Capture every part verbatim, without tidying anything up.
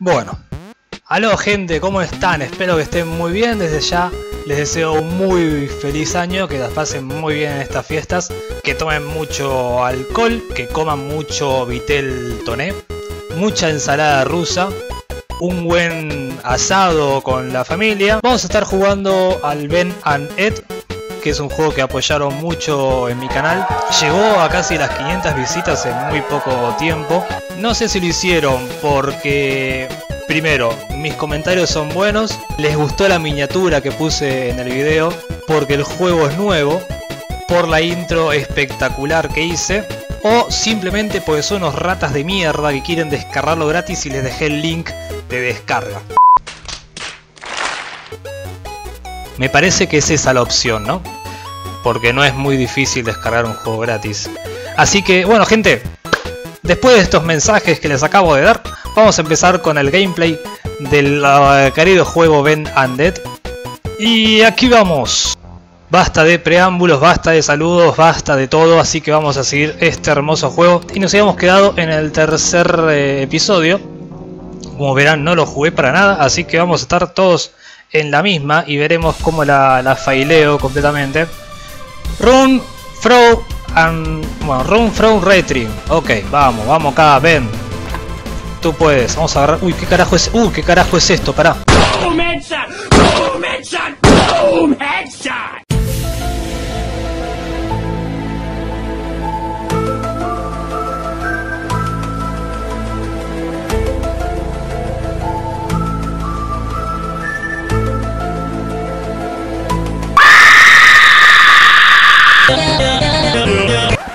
Bueno, aló gente, ¿cómo están? Espero que estén muy bien. Desde ya les deseo un muy feliz año, que las pasen muy bien en estas fiestas, que tomen mucho alcohol, que coman mucho vitel toné, mucha ensalada rusa, un buen asado con la familia. Vamos a estar jugando al Ben and Ed, que es un juego que apoyaron mucho en mi canal. Llegó a casi las quinientas visitas en muy poco tiempo. No sé si lo hicieron porque, primero, mis comentarios son buenos, les gustó la miniatura que puse en el video, porque el juego es nuevo, por la intro espectacular que hice, o simplemente porque son unos ratas de mierda que quieren descargarlo gratis y les dejé el link de descarga. Me parece que es esa la opción, ¿no? Porque no es muy difícil descargar un juego gratis. Así que, bueno gente, después de estos mensajes que les acabo de dar, vamos a empezar con el gameplay del uh, querido juego Ben and Ed. Y aquí vamos. Basta de preámbulos, basta de saludos, basta de todo, así que vamos a seguir este hermoso juego. Y nos habíamos quedado en el tercer eh, episodio. Como verán, no lo jugué para nada, así que vamos a estar todos en la misma y veremos cómo la, la faileo completamente. Run, throw, and, bueno, run, throw, retreat. Ok, vamos, vamos acá, Ben. Tú puedes, vamos a agarrar. Uy, ¿qué carajo es? Uy, uh, ¿qué carajo es esto? Pará. Boom, headshot. Boom, headshot. Boom, headshot.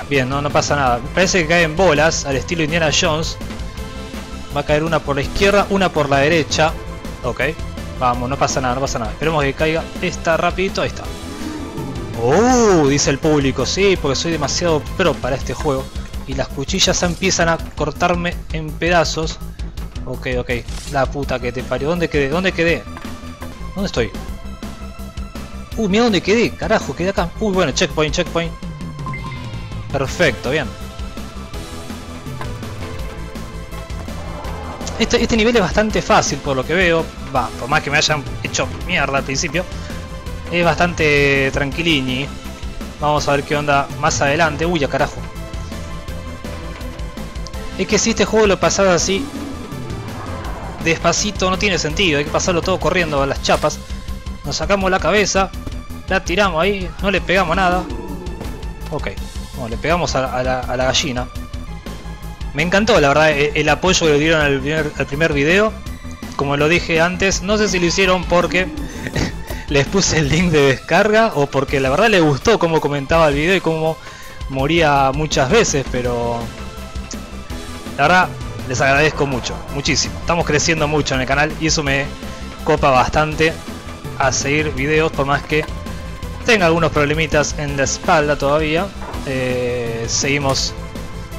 Bien, no, no pasa nada. Parece que caen bolas al estilo Indiana Jones. Va a caer una por la izquierda, una por la derecha. Ok, vamos, no pasa nada, no pasa nada. Esperemos que caiga esta rapidito, ahí está. ¡Oh! Dice el público, sí, porque soy demasiado pro para este juego. Y las cuchillas empiezan a cortarme en pedazos. Ok, ok, la puta que te parió. ¿Dónde quedé? ¿Dónde quedé? ¿Dónde estoy? Uy, mira dónde quedé, carajo, quedé acá. Uy, bueno, checkpoint, checkpoint. Perfecto, bien. Este, este nivel es bastante fácil por lo que veo. Va, por más que me hayan hecho mierda al principio, es bastante tranquilini. Vamos a ver qué onda más adelante. Uy, a carajo. Es que si este juego lo pasas así despacito no tiene sentido. Hay que pasarlo todo corriendo a las chapas. Nos sacamos la cabeza, la tiramos ahí, no le pegamos nada. Ok. No, le pegamos a, a, la, a la gallina. Me encantó la verdad el, el apoyo que le dieron al primer, al primer video. Como lo dije antes, no sé si lo hicieron porque les puse el link de descarga o porque la verdad les gustó cómo comentaba el video y cómo moría muchas veces, pero la verdad les agradezco mucho, muchísimo. Estamos creciendo mucho en el canal y eso me copa bastante a seguir videos, por más que tenga algunos problemitas en la espalda todavía. Eh, seguimos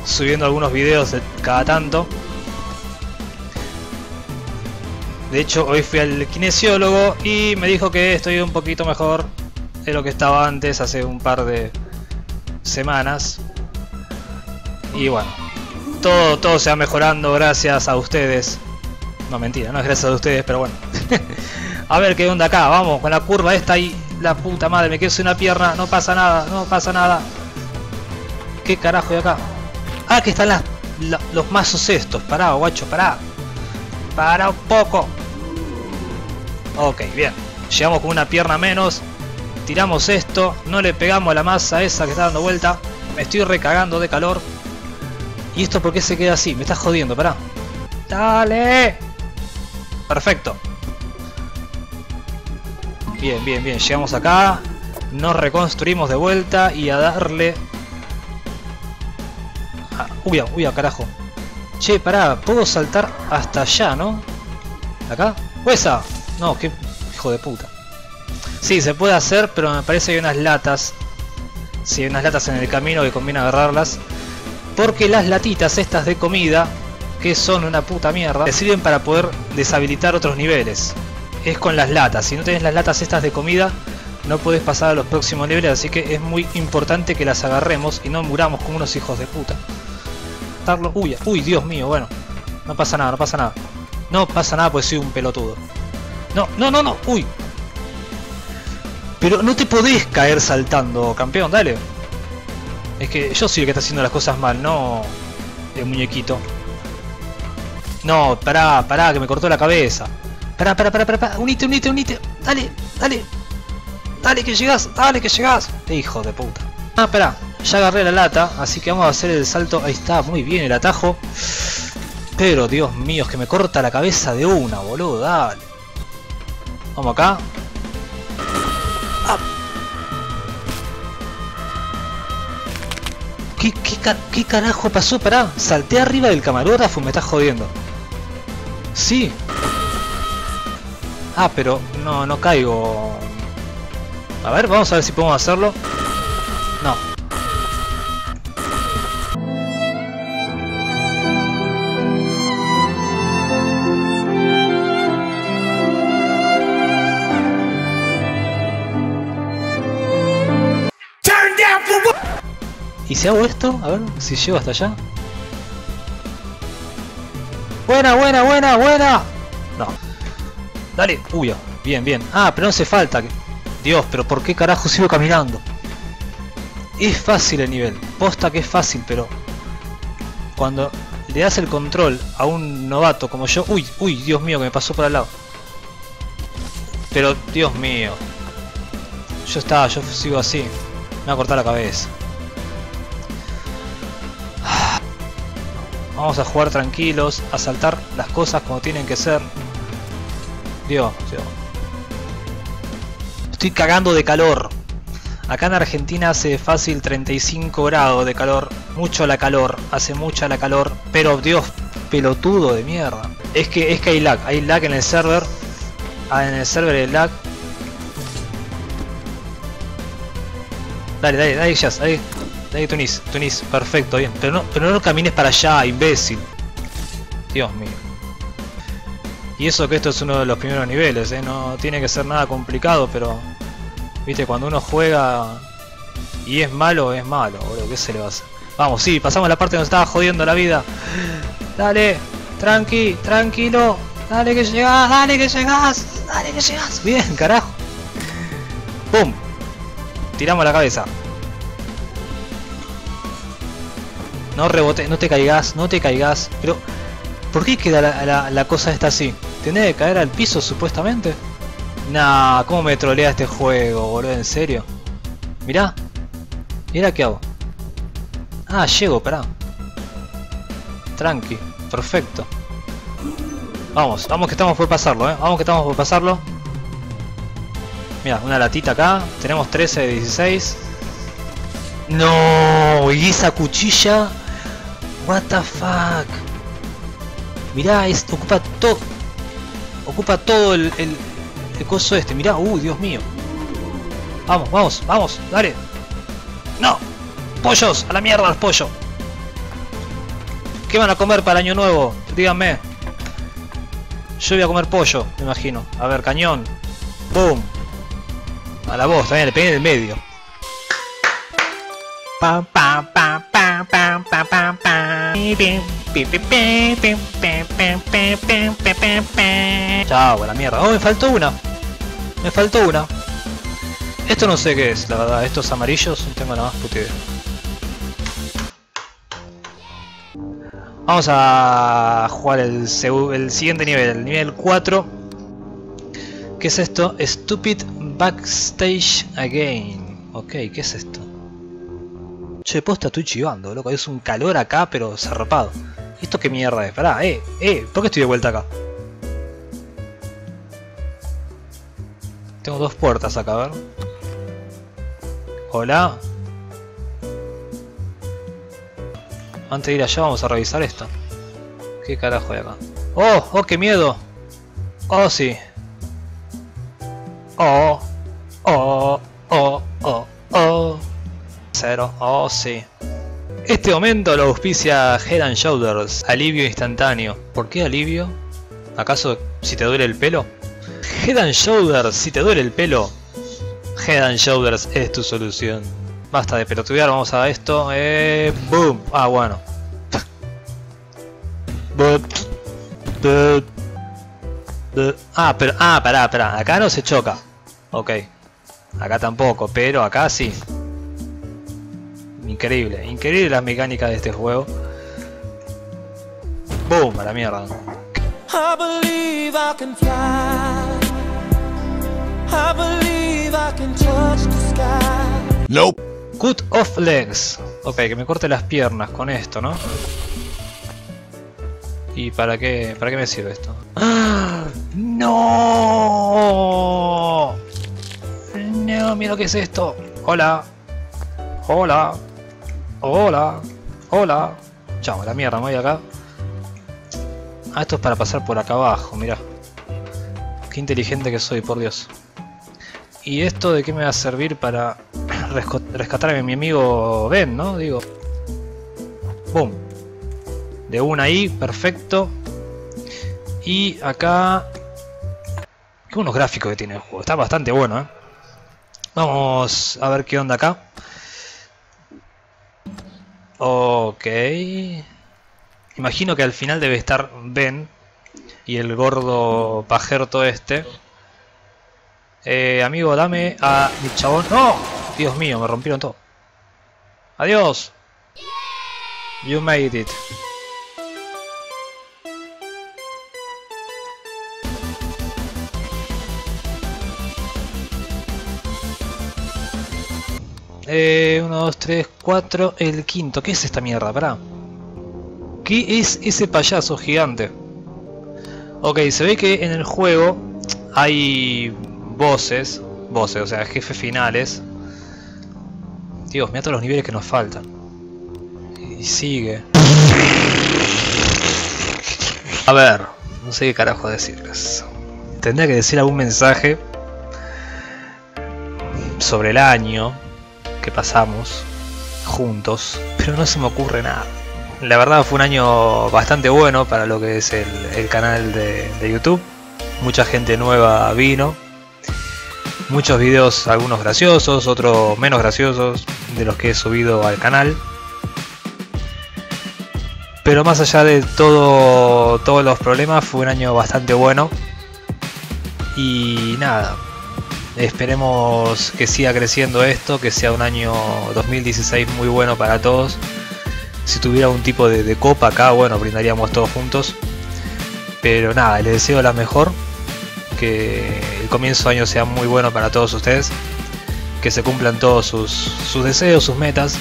subiendo algunos videos de cada tanto. De hecho, hoy fui al kinesiólogo y me dijo que estoy un poquito mejor de lo que estaba antes, hace un par de semanas. Y bueno, todo, todo se va mejorando gracias a ustedes. No, mentira, no es gracias a ustedes, pero bueno. A ver qué onda acá, vamos, con la curva esta y la puta madre, me quedo sin una pierna, no pasa nada, no pasa nada. ¿Qué carajo de acá? Ah, que están las, la, los mazos estos. Pará, guacho, pará. Pará un poco. Ok, bien. Llegamos con una pierna menos. Tiramos esto. No le pegamos a la masa esa que está dando vuelta. Me estoy recagando de calor. ¿Y esto por qué se queda así? Me está jodiendo, pará. ¡Dale! Perfecto. Bien, bien, bien. Llegamos acá. Nos reconstruimos de vuelta y a darle... Ah, uy, uy, carajo. Che, pará, puedo saltar hasta allá, ¿no? ¿Acá? ¡Huesa! No, qué hijo de puta. Sí, se puede hacer, pero me parece que hay unas latas. Sí, hay unas latas en el camino que conviene agarrarlas. Porque las latitas estas de comida, que son una puta mierda, te sirven para poder deshabilitar otros niveles. Es con las latas. Si no tenés las latas estas de comida, no podés pasar a los próximos niveles. Así que es muy importante que las agarremos y no muramos como unos hijos de puta. Uy, uy, Dios mío, bueno, no pasa nada, no pasa nada. No pasa nada porque soy un pelotudo. No, no, no, no, uy. Pero no te podés caer saltando, campeón, dale. Es que yo soy el que está haciendo las cosas mal, no el muñequito. No, pará, pará, que me cortó la cabeza. Pará, pará, pará, pará, pará. Unite, unite, unite. Dale, dale. Dale que llegás, dale que llegás. Hijo de puta. Ah, pará. Ya agarré la lata, así que vamos a hacer el salto. Ahí está, muy bien el atajo. Pero, Dios mío, es que me corta la cabeza de una, boludo, dale. Vamos acá. ¡Ah! ¿Qué, qué, ¿Qué carajo pasó? Pará, salté arriba del camarógrafo, me estás jodiendo. Sí. Ah, pero no, no caigo. A ver, vamos a ver si podemos hacerlo. No. ¿Y si hago esto? A ver si llego hasta allá. ¡Buena, buena, buena, buena! No. Dale. Uy, bien, bien. Ah, pero no hace falta que... Dios, pero ¿por qué carajo sigo caminando? Es fácil el nivel. Posta que es fácil, pero... Cuando le das el control a un novato como yo... Uy, uy, Dios mío, que me pasó por al lado. Pero, Dios mío. Yo estaba, yo sigo así. Me va a cortar la cabeza. Vamos a jugar tranquilos, a saltar las cosas como tienen que ser. Dios, Dios. Estoy cagando de calor. Acá en Argentina hace fácil treinta y cinco grados de calor. Mucho la calor, hace mucha la calor. Pero Dios, pelotudo de mierda. Es que, es que hay lag, hay lag en el server. Ah, en el server hay lag. Dale, dale, dale, ya, ahí. Ahí Tunis, Tunis, perfecto, bien. Pero no, pero no camines para allá, imbécil. Dios mío. Y eso que esto es uno de los primeros niveles, ¿eh? No tiene que ser nada complicado, pero... Viste, cuando uno juega... Y es malo, es malo, boludo, ¿qué se le va a hacer? Vamos, sí, pasamos la parte donde estaba jodiendo la vida. Dale, tranqui, tranquilo. Dale que llegás, dale que llegás, dale que llegás. Bien, carajo. Pum. Tiramos la cabeza. No rebote, no te caigas, no te caigas. Pero, ¿por qué queda la, la, la cosa esta así? ¿Tenés que caer al piso, supuestamente? Nah, ¿cómo me trolea este juego, boludo? ¿En serio? Mirá. Mirá qué hago. Ah, llego, pará. Tranqui, perfecto. Vamos, vamos que estamos por pasarlo, eh. Vamos que estamos por pasarlo. Mirá, una latita acá. Tenemos trece de dieciséis. No, y esa cuchilla... What the fuck. Mirá, es, ocupa todo. Ocupa todo el, el, el coso este. Mirá, uy, uh, Dios mío. Vamos, vamos, vamos, dale. No. Pollos, a la mierda los pollos. ¿Qué van a comer para año nuevo? Díganme. Yo voy a comer pollo, me imagino. A ver, cañón. Boom. A la voz, también le pegué en el medio. Pam pam pam pam pam pam pam pam. Chao, la mierda. Oh, me faltó una. Me faltó una. Esto no sé qué es, la verdad. Estos amarillos no tengo nada más puta idea. Vamos a jugar el, el siguiente nivel, el nivel cuatro. ¿Qué es esto? Stupid Backstage Again. Ok, ¿qué es esto? Che, posta, estoy chivando, loco, es un calor acá, pero zarpado. ¿Esto qué mierda es? Pará, eh, eh, ¿por qué estoy de vuelta acá? Tengo dos puertas acá, a ver. Hola. Antes de ir allá vamos a revisar esto. ¿Qué carajo hay acá? ¡Oh! ¡Oh, qué miedo! ¡Oh, sí! ¡Oh! ¡Oh! ¡Oh! ¡Oh! ¡Oh! Cero, oh sí. Este momento lo auspicia Head and Shoulders. Alivio instantáneo. ¿Por qué alivio? ¿Acaso si te duele el pelo? Head and Shoulders, si te duele el pelo, Head and Shoulders es tu solución. Basta de pelotudear, vamos a esto. Eh, boom. Ah, bueno. De... Ah, pero... Ah, pará, pará. Acá no se choca. Ok. Acá tampoco, pero acá sí. Increíble. Increíble las mecánicas de este juego. Boom, a la mierda. I believe I can fly. I believe I can touch the sky. Nope. Cut off legs. Ok, que me corte las piernas con esto, ¿no? ¿Y para qué, para qué me sirve esto? ¡Ah! ¡No! No, mira lo que es esto. Hola. Hola. Hola. Hola. Chao, la mierda, me voy acá. Ah, esto es para pasar por acá abajo, mirá. Qué inteligente que soy, por Dios. ¿Y esto de qué me va a servir para rescatarme a mi amigo Ben, no? Digo. Boom. De una ahí, perfecto. Y acá... Qué buenos gráficos que tiene el juego. Está bastante bueno, ¿eh? Vamos a ver qué onda acá. Ok. Imagino que al final debe estar Ben y el gordo pajerto este. Eh, amigo, dame a mi chabón. ¡No! Dios mío, me rompieron todo. ¡Adiós! You made it. Eh, uno, dos, tres, cuatro. El quinto. ¿Qué es esta mierda? Pará. ¿Qué es ese payaso gigante? Ok, se ve que en el juego hay voces. Voces, o sea, jefes finales. Dios, mirá todos los niveles que nos faltan. Y sigue. A ver, no sé qué carajo decirles. Tendría que decir algún mensaje sobre el año que pasamos juntos, pero no se me ocurre nada. La verdad fue un año bastante bueno para lo que es el, el canal de, de YouTube. Mucha gente nueva vino. Muchos videos, algunos graciosos, otros menos graciosos de los que he subido al canal. Pero más allá de todo, todos los problemas, fue un año bastante bueno. Y nada. Esperemos que siga creciendo esto, que sea un año dos mil dieciséis muy bueno para todos. Si tuviera un tipo de, de copa acá, bueno, brindaríamos todos juntos. Pero nada, les deseo la mejor. Que el comienzo de año sea muy bueno para todos ustedes. Que se cumplan todos sus, sus deseos, sus metas.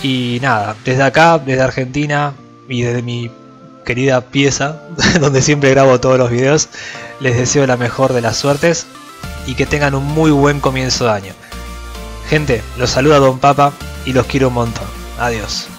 Y nada, desde acá, desde Argentina y desde mi querida pieza, donde siempre grabo todos los videos, les deseo la mejor de las suertes y que tengan un muy buen comienzo de año. Gente, los saluda Don Papa y los quiero un montón. Adiós.